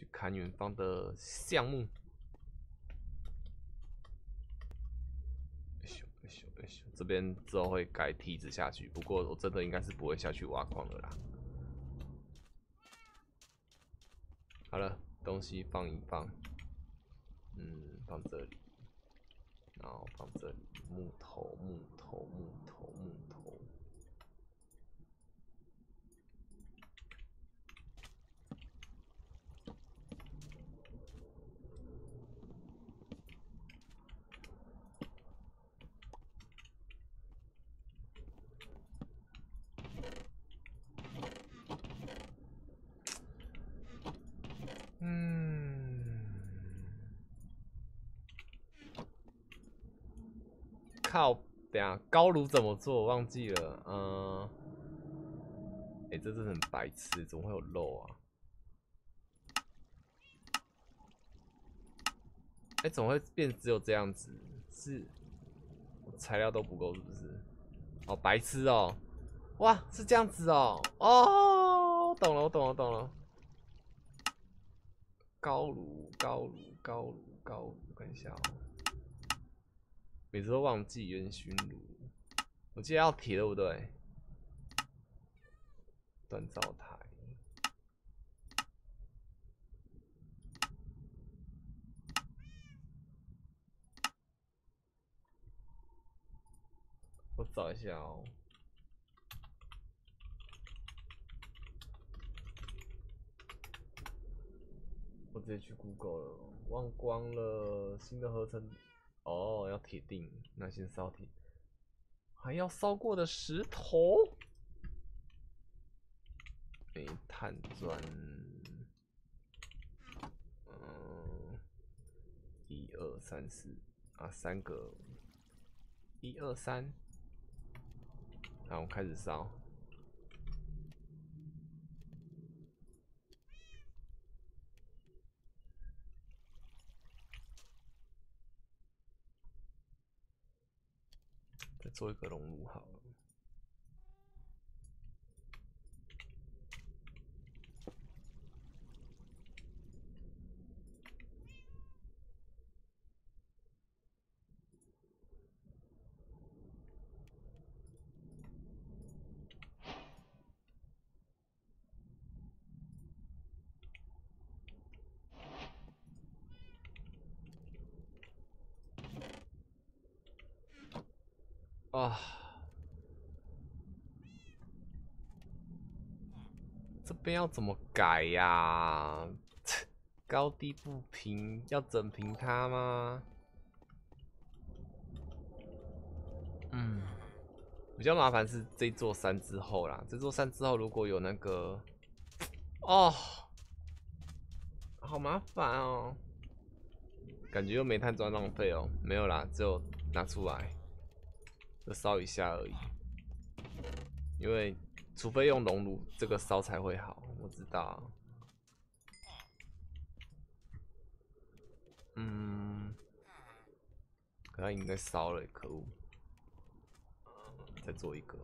去看远方的项目。这边之后会改梯子下去，不过我真的应该是不会下去挖矿了啦。好了，东西放一放，放这里，然后放这里，木头。靠，等下高炉怎么做？忘记了，这真的很白痴，怎么会有肉啊？怎么会变只有这样子？是我材料都不够是不是？好白痴哦！哇，是这样子哦！哦，懂了。高炉，我看一下哦。每次都忘记烟熏炉，我记得要提对不对？锻造台，我找一下哦。我直接去 Google 了，忘光了新的合成哦，要铁锭，那先烧铁，还要烧过的石头，煤炭砖，1、2、3、4啊，3个，1、2、3，好，我开始烧。再做一个熔炉好了。啊，这边要怎么改呀？高低不平，要整平它吗？比较麻烦是这座山之后啦。这座山之后如果有那个，哦，好麻烦哦。感觉又煤炭砖浪费哦，没有啦，只有拿出来。就烧一下而已，因为除非用熔炉这个烧才会好，我知道啊。可它应该烧了，可恶！再做一个。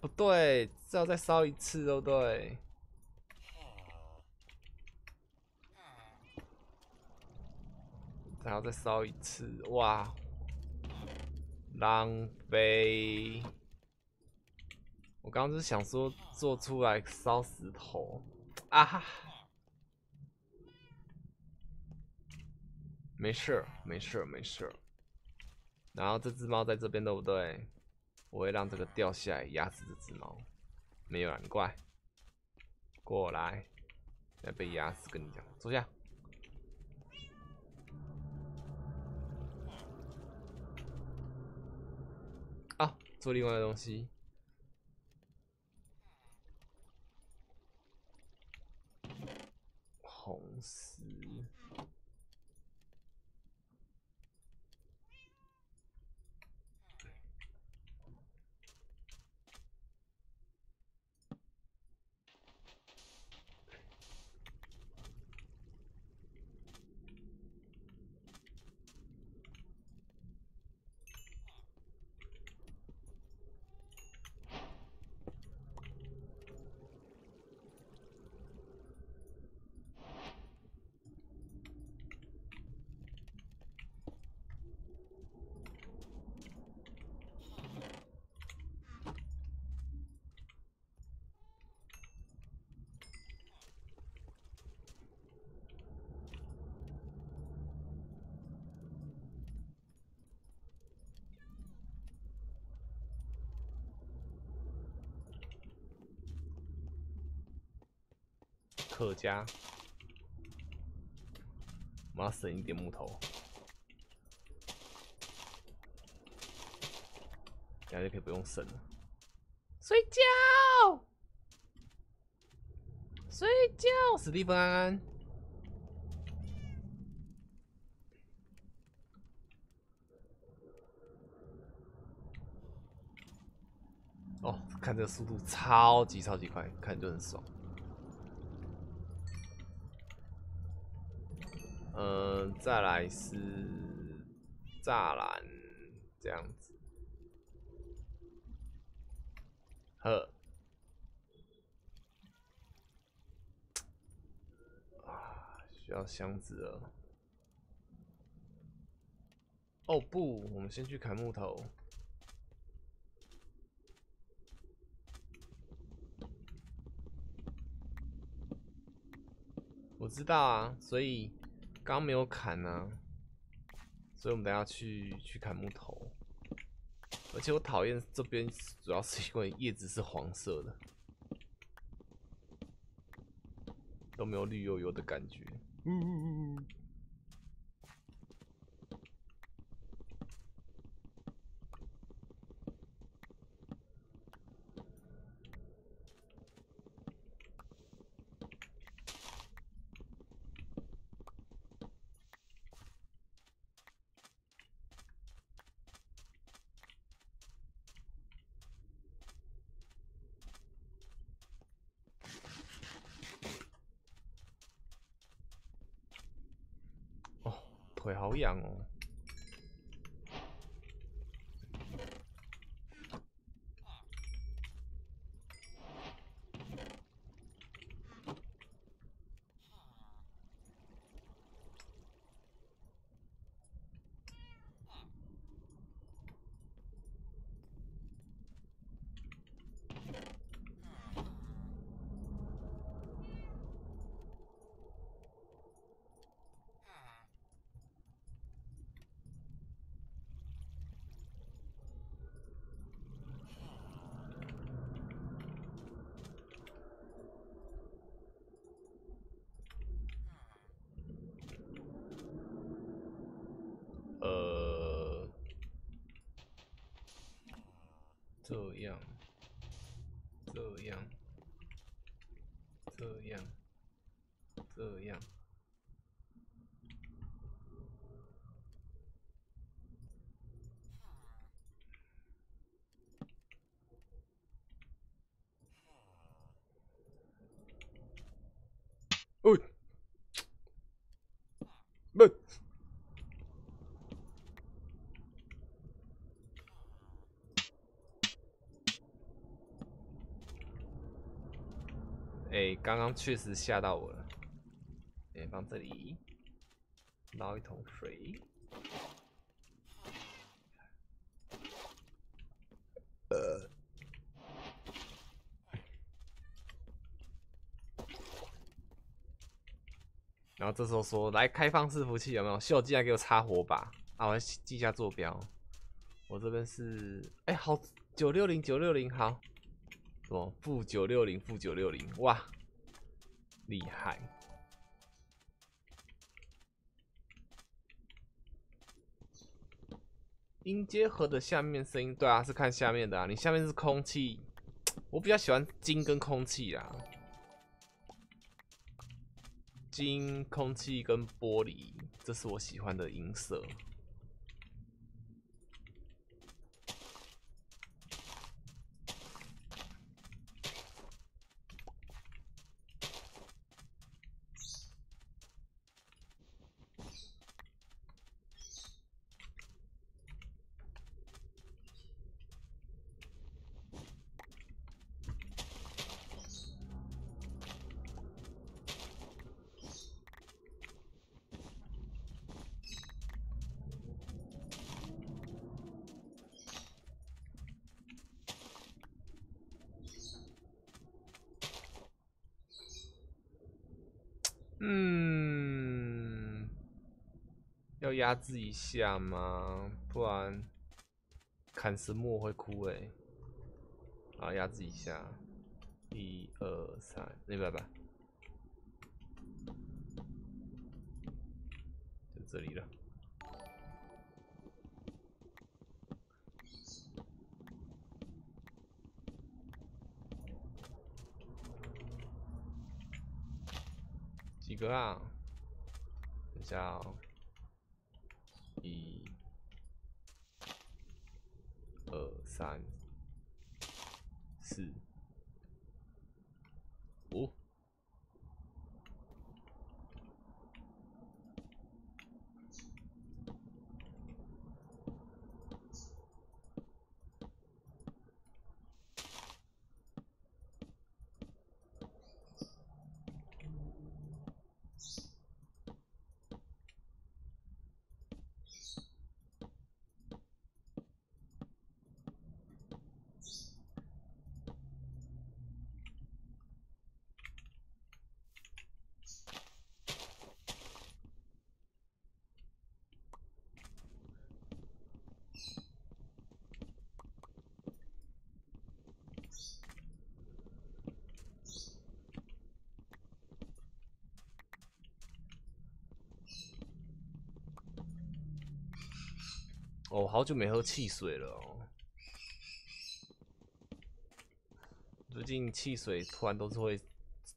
不对，至少再烧一次，对不对？然后再烧一次，哇，浪费！我刚刚就是想说做出来烧石头啊，没事。然后这只猫在这边对不对？我会让这个掉下来压死这只猫，没有啦，你过来，过来，要被压死，跟你讲，坐下。啊，做另外的东西。红石。客家。我们要省一点木头，然后就可以不用省了。睡觉，睡觉，史蒂芬安安。 哦，看这个速度超级快，看就很爽。再来是栅栏这样子。呵，啊，需要箱子了。哦不，我们先去砍木头。 我知道啊，所以刚没有砍啊，所以我们等下去砍木头。而且我讨厌这边，主要是因为叶子是黄色的，都没有绿油油的感觉。腿好痒哦！这样，哦，不。 刚刚确实吓到我了。放这里捞一桶水。然后这时候说来开放伺服器有没有？秀竟然给我插火把啊！我要记一下坐标。我这边是好960好。什么-960 哇！ 厉害！音阶和的下面声音，对啊，是看下面的啊。你下面是空气，我比较喜欢金跟空气啦，金、空气跟玻璃，这是我喜欢的音色。要压制一下吗？不然砍石墨会哭啊，压制一下，1、2、3，那不，这里了。几个啊？等一下哦，1、2、3、4、5。 哦，好久没喝汽水了哦。最近汽水突然都是会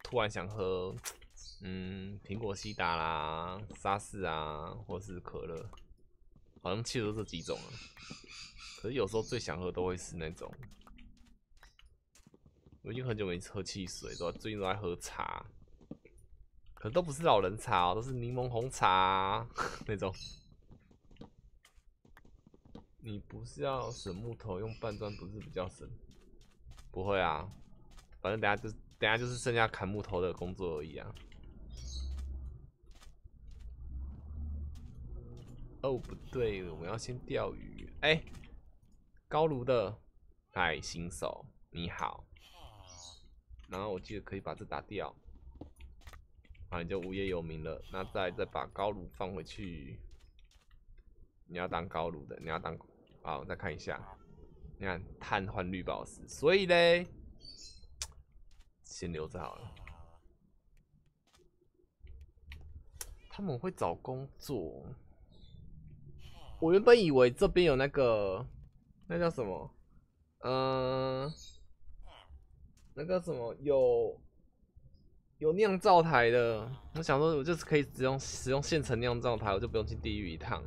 突然想喝，苹果西打啦、沙士啊，或是可乐，好像汽水都这几种啊。可是有时候最想喝都会是那种。我已经很久没喝汽水，最近都在喝茶，可是都不是老人茶哦，都是柠檬红茶啊，那种。 你不是要省木头用半砖不是比较省？不会啊，反正等下就是剩下砍木头的工作而已啊。哦，不对，我们要先钓鱼。哎，高卢的，嗨，新手你好。然后我记得可以把这打掉，啊，你就无业游民了。那再把高卢放回去。你要当高卢的，你要当。 好，我再看一下，你看碳换绿宝石，所以嘞，先留着好了。他们会找工作。我原本以为这边有那个，那叫什么？那个什么有酿造台的，我想说，我就是可以使用现成酿造台，我就不用去地狱一趟。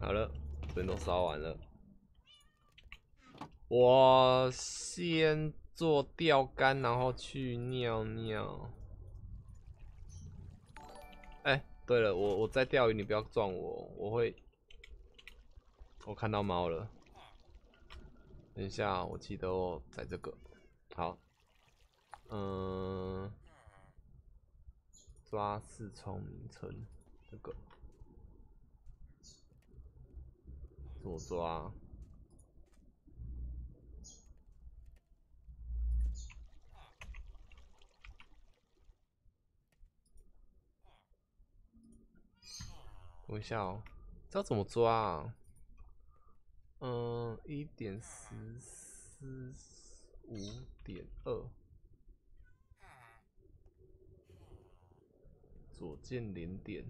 好了，这边都烧完了。我先做钓竿，然后去尿尿。哎，对了，我在钓鱼，你不要撞我，我会。我看到猫了。等一下，我记得我载这个。好，抓四虫名称这个。 左抓，等一下哦，这要怎么抓啊？1.145.2，左键连点，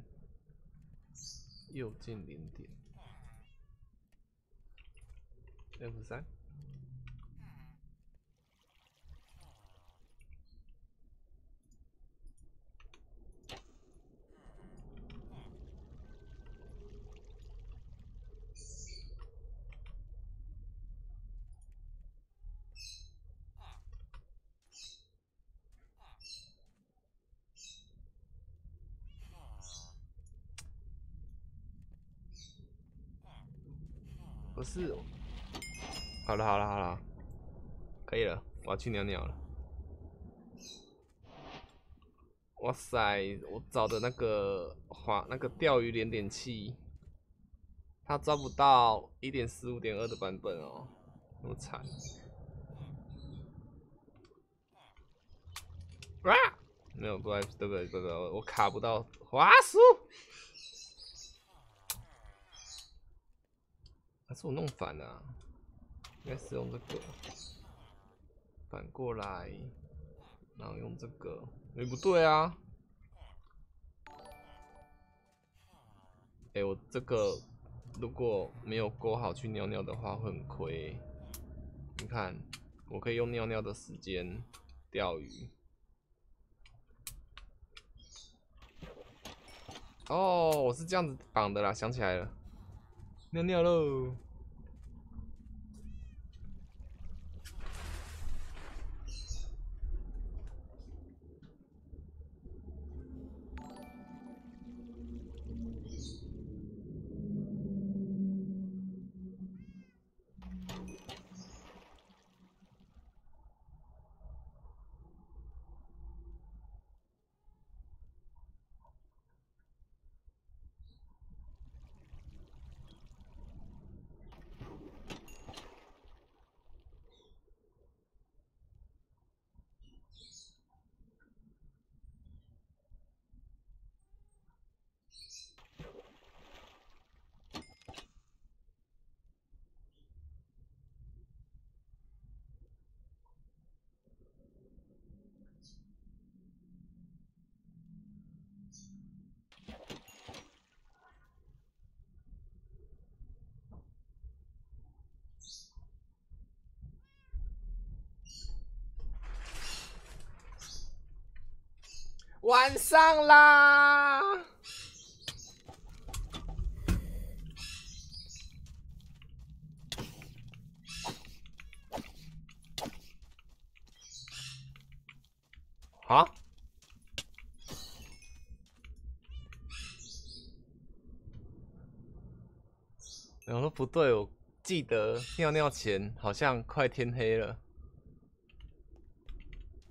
右键连点。 F3，不是。 好了，可以了，我要去尿尿了。哇塞，我找的那个钓鱼连点器，它抓不到 1.15.2 的版本哦，那么惨。哇、啊，没有过来，对不对，我卡不到滑鼠，还是我弄反了、啊。 应该是用这个反过来，然后用这个，哎、欸、不对啊，哎，我这个如果没有勾好去尿尿的话会很亏。你看，我可以用尿尿的时间钓鱼。哦，我是这样子绑的啦，想起来了，尿尿喽。 晚上啦！啊？我说不对，我记得尿尿前好像快天黑了。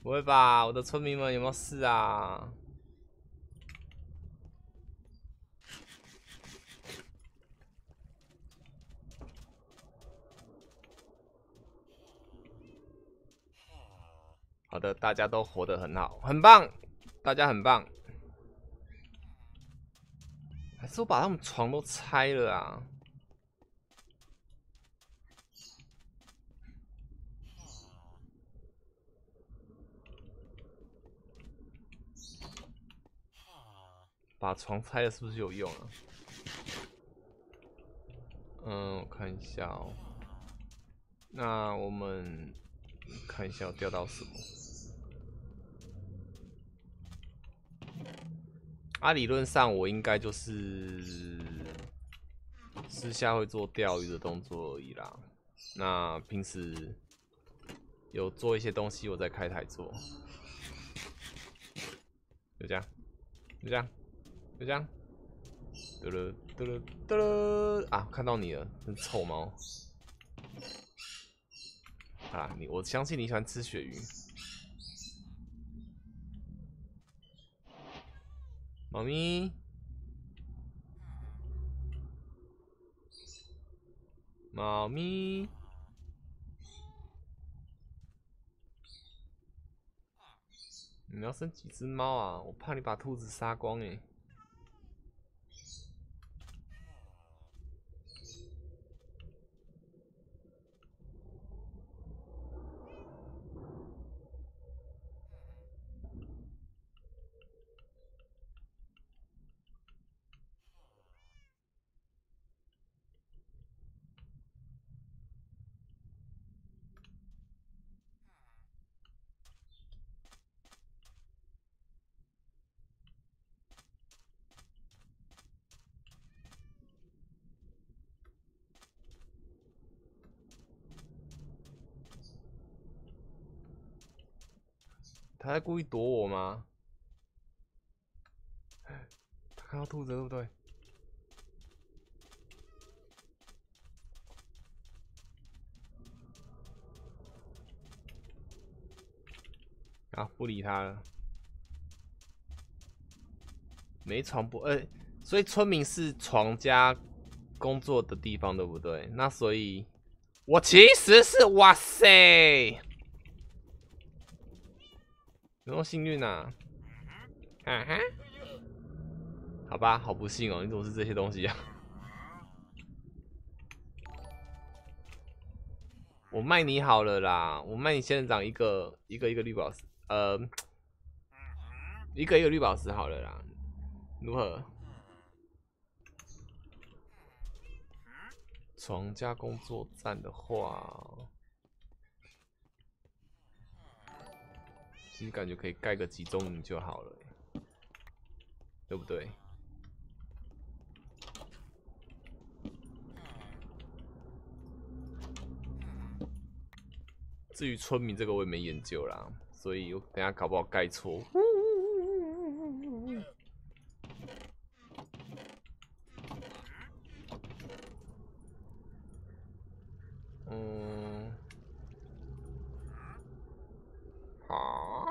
不会吧，我的村民们有没有事啊？好的，大家都活得很好，很棒，大家很棒。还是我把他们床都拆了啊？ 把床拆了是不是有用啊？嗯，我看一下哦。那我们看一下我钓到什么。啊，理论上我应该就是私下会做钓鱼的动作而已啦。那平时有做一些东西，我再开台做。就这样，就这样。 就这样，嘟噜嘟噜嘟噜啊！看到你了，真臭猫！啊，你我相信你喜欢吃鳕鱼。猫咪，猫咪，你要生几只猫啊？我怕你把兔子杀光欸。 他在故意躲我吗？他看到兔子对不对？啊，不理他了。没床不……所以村民是床加工作的地方，对不对？那所以，我其实是……哇塞！ 有多幸运啊！啊哈，好吧，好不幸哦！你怎么是这些东西啊？我卖你好了啦，我卖你仙人掌一个绿宝石，一个绿宝石好了啦，如何？床加工作站的话，其实感觉可以盖个集中营就好了，对不对？ 至于村民这个我也没研究啦，所以我等下搞不好盖错。嗯，好，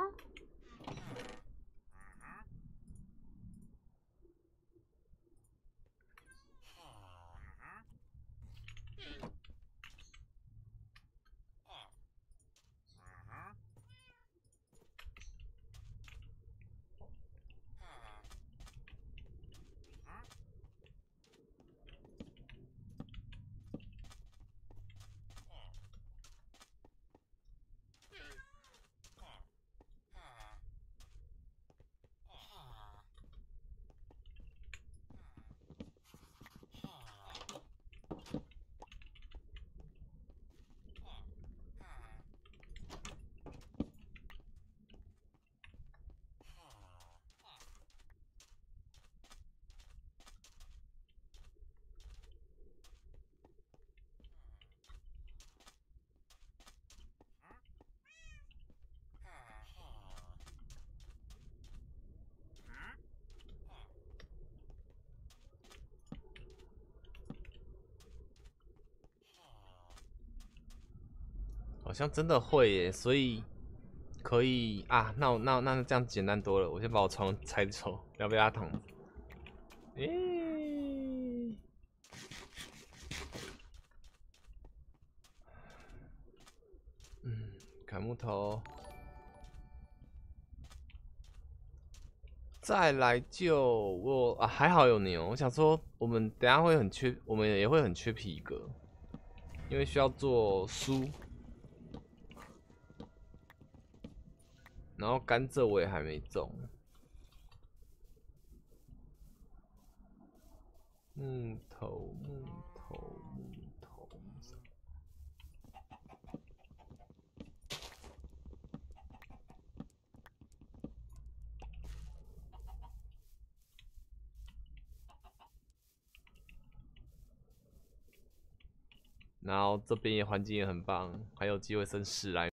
好像真的会耶，所以可以啊，那这样简单多了。我先把我床拆走，要不要躺？咦，嗯，砍木头，再来就我啊，还好有牛。我想说，我们等下会很缺，我们也会很缺皮革，因为需要做书。 然后甘蔗我也还没种，木头，然后这边也环境也很棒，还有机会升10来。